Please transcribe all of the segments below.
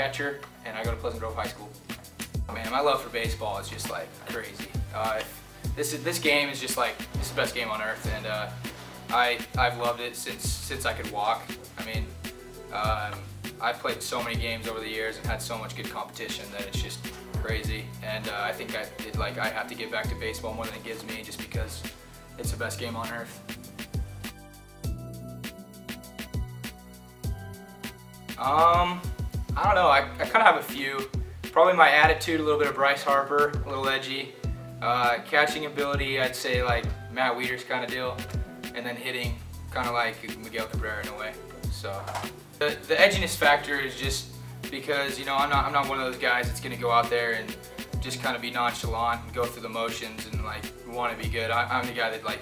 catcher, and I go to Pleasant Grove High School. Man, my love for baseball is just like crazy. This game is just like, it's the best game on earth, and I've loved it since I could walk. I mean, I've played so many games over the years and had so much good competition that it's just crazy. And I think I have to give back to baseball more than it gives me, just because it's the best game on earth. I don't know, I kind of have a few. Probably my attitude, a little bit of Bryce Harper, a little edgy. Catching ability, I'd say like Matt Wieters kind of deal. And then hitting, kind of like Miguel Cabrera in a way. So the edginess factor is just because, you know, I'm not one of those guys that's going to go out there and just kind of be nonchalant and go through the motions and like want to be good. I'm the guy that like,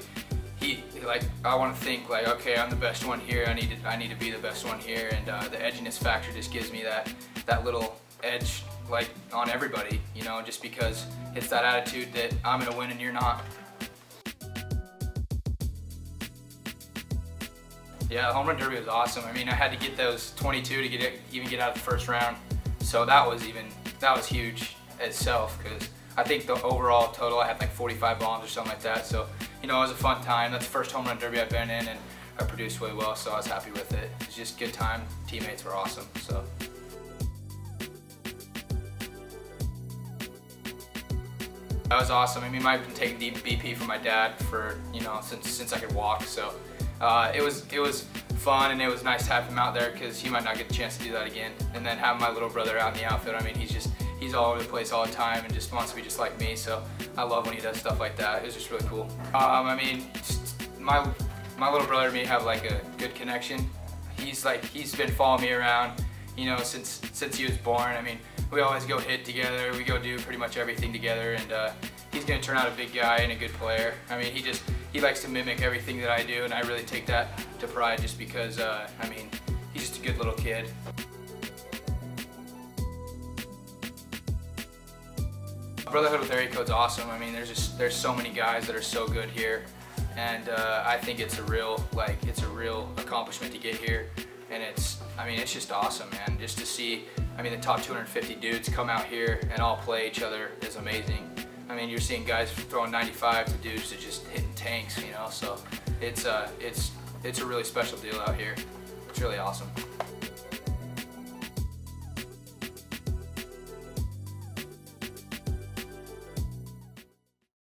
I want to think like, okay, I'm the best one here. I need to be the best one here. And the edginess factor just gives me that little edge, like on everybody, you know, just because it's that attitude that I'm gonna win and you're not. Yeah, the home run derby was awesome. I mean, I had to get those 22 to even get out of the first round, so that was huge itself, because I think the overall total I had like 45 bombs or something like that. So, you know, it was a fun time. That's the first home run derby I've been in, and I produced really well, so I was happy with it. It's just a good time. Teammates were awesome, so. That was awesome. I mean, I've been taking BP from my dad for, you know, since I could walk. So it was fun, and it was nice to have him out there, because he might not get the chance to do that again. And then having my little brother out in the outfield, I mean, he's all over the place all the time and just wants to be just like me. So I love when he does stuff like that. It was just really cool. I mean, my little brother and me have like a good connection. He's been following me around, you know, since he was born. I mean, we always go hit together, we go do pretty much everything together, and he's going to turn out a big guy and a good player. I mean, he likes to mimic everything that I do, and I really take that to pride, just because, I mean, he's just a good little kid. Brotherhood with Area Code's awesome. I mean, there's so many guys that are so good here, and I think it's a real accomplishment to get here, and it's just awesome, man, just to see. I mean, the top 250 dudes come out here and all play each other is amazing. I mean, you're seeing guys throwing 95 to dudes that just hitting tanks, you know. So it's a really special deal out here. It's really awesome.